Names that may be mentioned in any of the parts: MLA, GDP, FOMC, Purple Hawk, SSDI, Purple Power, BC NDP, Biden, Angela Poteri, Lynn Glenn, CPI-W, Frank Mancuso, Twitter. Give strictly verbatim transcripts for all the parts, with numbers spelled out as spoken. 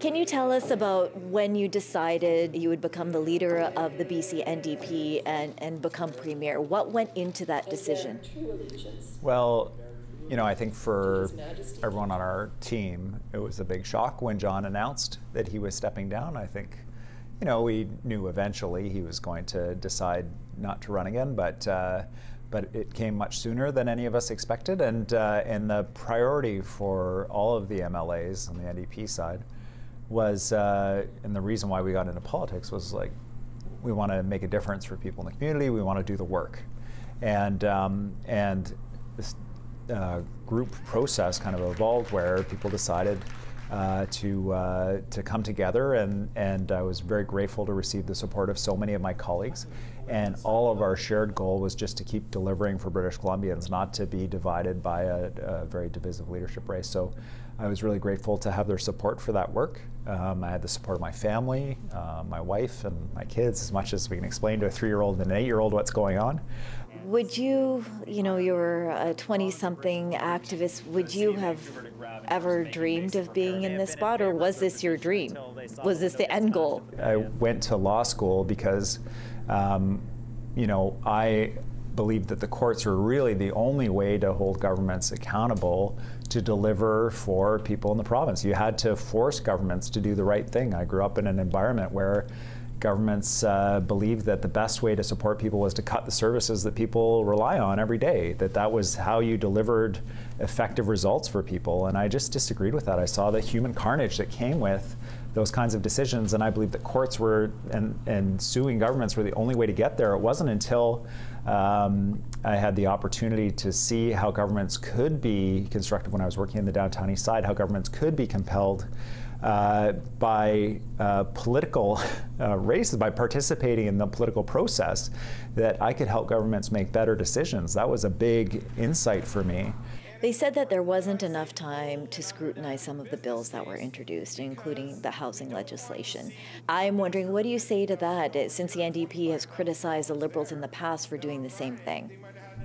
Can you tell us about when you decided you would become the leader of the B C N D P and, and become premier? What went into that decision? Well, you know, I think for everyone on our team, it was a big shock when John announced that he was stepping down. I think, you know, we knew eventually he was going to decide not to run again, but uh, but it came much sooner than any of us expected. And, uh, and the priority for all of the M L As on the N D P side was, uh, and the reason why we got into politics was, like, we want to make a difference for people in the community. We want to do the work. And, um, and this uh, group process kind of evolved where people decided uh, to, uh, to come together. And, and I was very grateful to receive the support of so many of my colleagues. And all of our shared goal was just to keep delivering for British Columbians, not to be divided by a, a very divisive leadership race. So I was really grateful to have their support for that work. Um, I had the support of my family, uh, my wife, and my kids, as much as we can explain to a three-year-old and an eight-year-old what's going on. Would you, you know, you're a twenty-something activist, would you have ever dreamed of being in this spot, or was this your dream? Was this the end goal? I went to law school because Um, you know, I believe that the courts are really the only way to hold governments accountable to deliver for people in the province. You had to force governments to do the right thing. I grew up in an environment where governments uh, believed that the best way to support people was to cut the services that people rely on every day, that that was how you delivered effective results for people. And I just disagreed with that. I saw the human carnage that came with those kinds of decisions, and I believe that courts were and, and suing governments were the only way to get there. It wasn't until um, I had the opportunity to see how governments could be constructed when I was working in the Downtown East Side, how governments could be compelled Uh, by uh, political uh, races, by participating in the political process, that I could help governments make better decisions. That was a big insight for me. They said that there wasn't enough time to scrutinize some of the bills that were introduced, including the housing legislation. I'm wondering, what do you say to that, since the N D P has criticized the Liberals in the past for doing the same thing?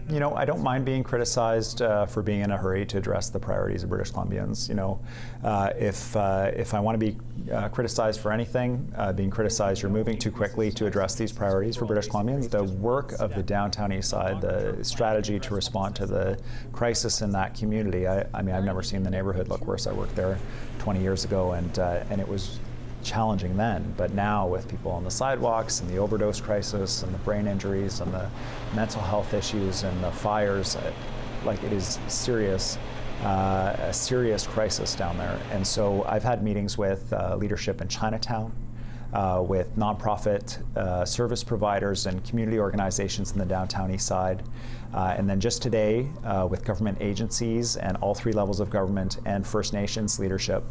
You know, I don't mind being criticized uh, for being in a hurry to address the priorities of British Columbians. You know, uh, if uh, if I want to be uh, criticized for anything, uh, being criticized, you're moving too quickly to address these priorities for British Columbians. The work of the Downtown Eastside, the strategy to respond to the crisis in that community. I, I mean, I've never seen the neighborhood look worse. I worked there twenty years ago, and uh, and it was challenging then, but now with people on the sidewalks and the overdose crisis and the brain injuries and the mental health issues and the fires, it, like it is serious, uh, a serious crisis down there. And so I've had meetings with uh, leadership in Chinatown, uh, with nonprofit uh, service providers and community organizations in the Downtown Eastside, uh, and then just today uh, with government agencies and all three levels of government and First Nations leadership.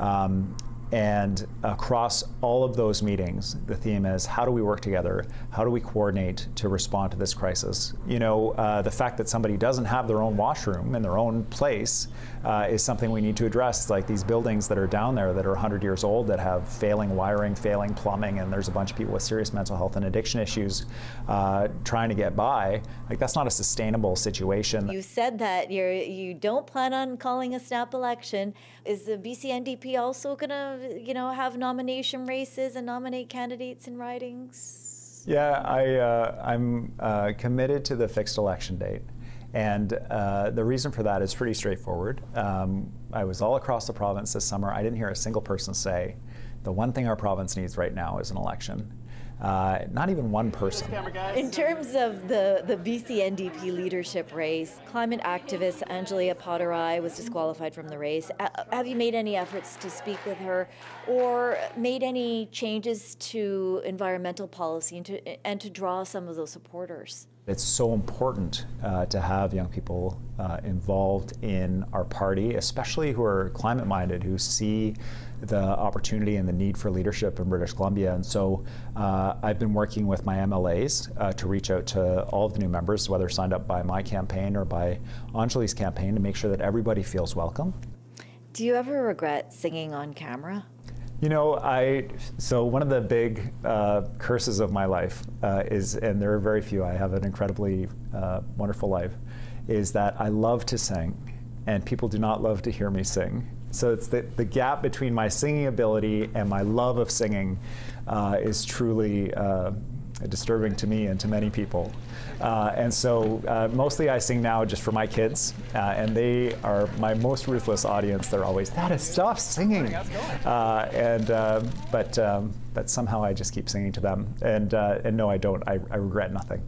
Um, And across all of those meetings, the theme is, how do we work together? How do we coordinate to respond to this crisis? You know, uh, the fact that somebody doesn't have their own washroom in their own place uh, is something we need to address, like these buildings that are down there that are one hundred years old, that have failing wiring, failing plumbing, and there's a bunch of people with serious mental health and addiction issues uh, trying to get by. Like, that's not a sustainable situation. You said that you're, you don't plan on calling a snap election. Is the B C N D P also going to, you know, have nomination races and nominate candidates in ridings? Yeah, I, uh, I'm uh, committed to the fixed election date. And uh, the reason for that is pretty straightforward. Um, I was all across the province this summer. I didn't hear a single person say, the one thing our province needs right now is an election. Uh, not even one person. In terms of the, the B C N D P leadership race, climate activist Angela Poteri was disqualified from the race. A- have you made any efforts to speak with her or made any changes to environmental policy and to, and to draw some of those supporters? It's so important uh, to have young people uh, involved in our party, especially who are climate-minded, who see the opportunity and the need for leadership in British Columbia. And so uh, I've been working with my M L As uh, to reach out to all of the new members, whether signed up by my campaign or by Anjali's campaign, to make sure that everybody feels welcome. Do you ever regret singing on camera? You know, I, so one of the big uh, curses of my life uh, is, and there are very few, I have an incredibly uh, wonderful life, is that I love to sing, and people do not love to hear me sing. So it's the, the gap between my singing ability and my love of singing uh, is truly uh, disturbing to me and to many people. Uh, and so uh, mostly I sing now just for my kids, uh, and they are my most ruthless audience. They're always, that is soft singing. Uh, and, uh, but, um, but somehow I just keep singing to them. And, uh, and no, I don't. I, I regret nothing.